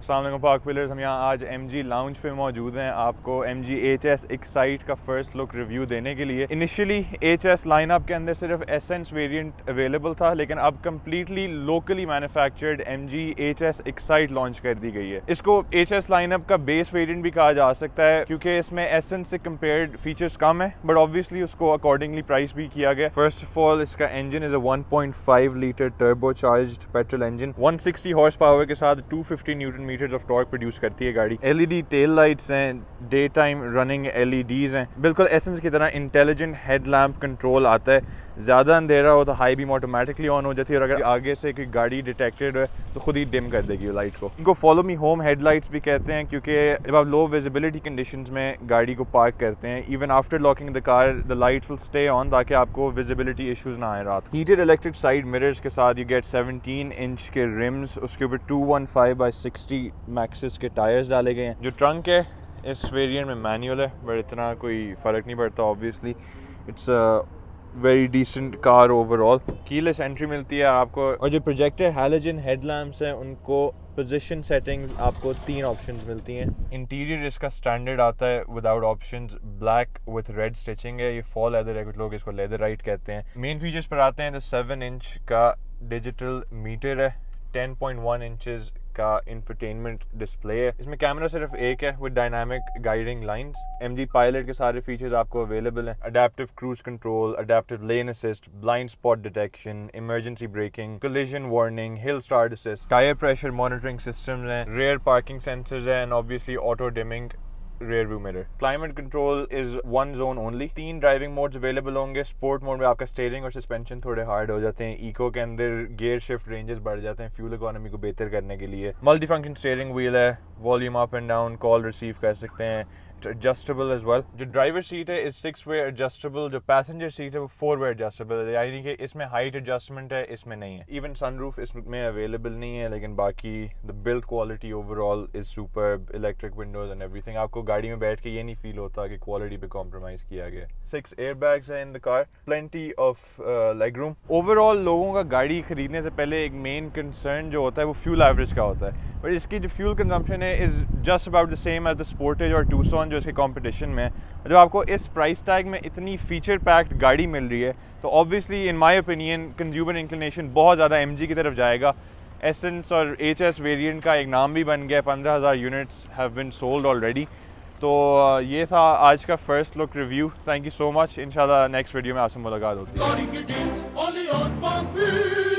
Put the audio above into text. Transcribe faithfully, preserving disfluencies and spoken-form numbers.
अस्सलाम वालेकुम पाकव्हीलर्स, हम यहाँ आज एम जी लाउंज पे मौजूद हैं आपको M G H S excite का फर्स्ट लुक रिव्यू देने के लिए। इनिशियली एच एस लाइनअप के अंदर सिर्फ एसेंस वेरिएंट अवेलेबल था, लेकिन अब completely locally manufactured M G H S excite launch कर दी गई है। इसको एच एस लाइनअप का बेस वेरिएंट भी कहा जा सकता है, क्योंकि इसमें एसेंस से कम्पेयर्ड फीचर्स कम है, बट ऑब्वियसली उसको अकॉर्डिंगली प्राइस भी किया गया। फर्स्ट ऑफ ऑल इसका engine is a one point five litre turbo charge petrol engine, one sixty horse power के साथ two fifty newton metres of torque produce करती है गाड़ी। एलईडी टेल लाइट्स हैं, डे टाइम रनिंग एलईडीज हैं, बिल्कुल essence की तरह इंटेलिजेंट हेडलैम्प कंट्रोल आता है। ज़्यादा अंधेरा हो तो हाई बीम ऑटोमेटिकली ऑन हो जाती है, और अगर आगे से कोई गाड़ी डिटेक्टेड है तो खुद ही डिम कर देगी वो लाइट को। इनको फॉलो मी होम हेडलाइट्स भी कहते हैं, क्योंकि जब आप लो विजिबिलिटी कंडीशंस में गाड़ी को पार्क करते हैं, even after locking the car the lights will stay on, ताकि आपको विजिबिलिटी इशूज़ ना आए रात। हीटेड इलेक्ट्रिक साइड मिरर्स के साथ यू गेट सेवनटीन इंच के रिम्स, उसके ऊपर two one five by sixty Maxxis के टायर्स डाले गए हैं। जो ट्रंक है इस वेरिएंट में मैनुअल है, बट इतना कोई फ़र्क नहीं पड़ता, obviously it's very decent car overall. Keyless entry मिलती है आपको, और जो प्रोजेक्टर हैलोजन हेडलैम्प्स हैं उनको पोजीशन सेटिंग्स आपको तीन ऑप्शंस मिलती हैं। इंटीरियर इसका स्टैंडर्ड आता है without options, black with red stitching है, ये फॉल लेदर है, कुछ लोग इसको लेदर राइट कहते हैं। मेन फीचर्स पर आते हैं तो सेवन इंच का डिजिटल मीटर है, टेन पॉइंट वन इंचज का इंफरटेनमेंट डिस्प्ले है, इसमें कैमरा सिर्फ एक है with dynamic guiding lines. MG pilot के सारे फीचर्स आपको अवेलेबल हैं, adaptive cruise control, adaptive lane assist, blind spot detection, emergency braking, collision warning, hill start assist, tyre pressure monitoring system है, रेयर पार्किंग सेंसर्स है, and obviously auto dimming rear view mirror. Climate control is one zone only. तीन driving modes available होंगे। Sport mode में आपका steering और suspension थोड़े hard हो जाते हैं, इको के अंदर गियर शिफ्ट रेंजेस बढ़ जाते हैं फ्यूल इकोनॉमी को बेहतर करने के लिए। मल्टी फंक्शन स्टीयरिंग व्हील है, volume up and down, call receive कर सकते हैं, एडजस्टेबल एज वेल। जो ड्राइवर सीट है इज सिक्स वे एडजस्टेबल, जो पैसेंजर सीट है वो फोर वे एडजस्टेबल है, यानी कि इसमें हाइट एडजस्टमेंट है, इसमें नहीं है। इवन सनरूफ इसमें अवेलेबल नहीं है, लेकिन बाकी the build quality overall is superb. Electric windows and everything, आपको गाड़ी में बैठ के ये नहीं फील होता कि क्वालिटी पे कॉम्प्रोमाइज किया गया। सिक्स एयरबैग्स हैं in the car, plenty of leg room. Overall लोगों का गाड़ी खरीदने से पहले एक मेन कंसर्न जो होता है वो फ्यूल एवरेज का होता है, बट इसकी जो फ्यूल कंजम्पशन है is just about the same as the Sportage और टूसॉन जो इसके कंपटीशन में। जब आपको इस प्राइस टैग में इतनी फीचर पैक्ड गाड़ी मिल रही है तो obviously in my opinion consumer inclination बहुत ज़्यादा एमजी की तरफ जाएगा। एसेंस और एचएस वेरिएंट का एक नाम भी बन गया, पंद्रह हज़ार units have been sold already. तो ये था आज का first look review. Thank you so much, इंशाल्लाह नेक्स्ट वीडियो में आपसे मुलाकात होती है।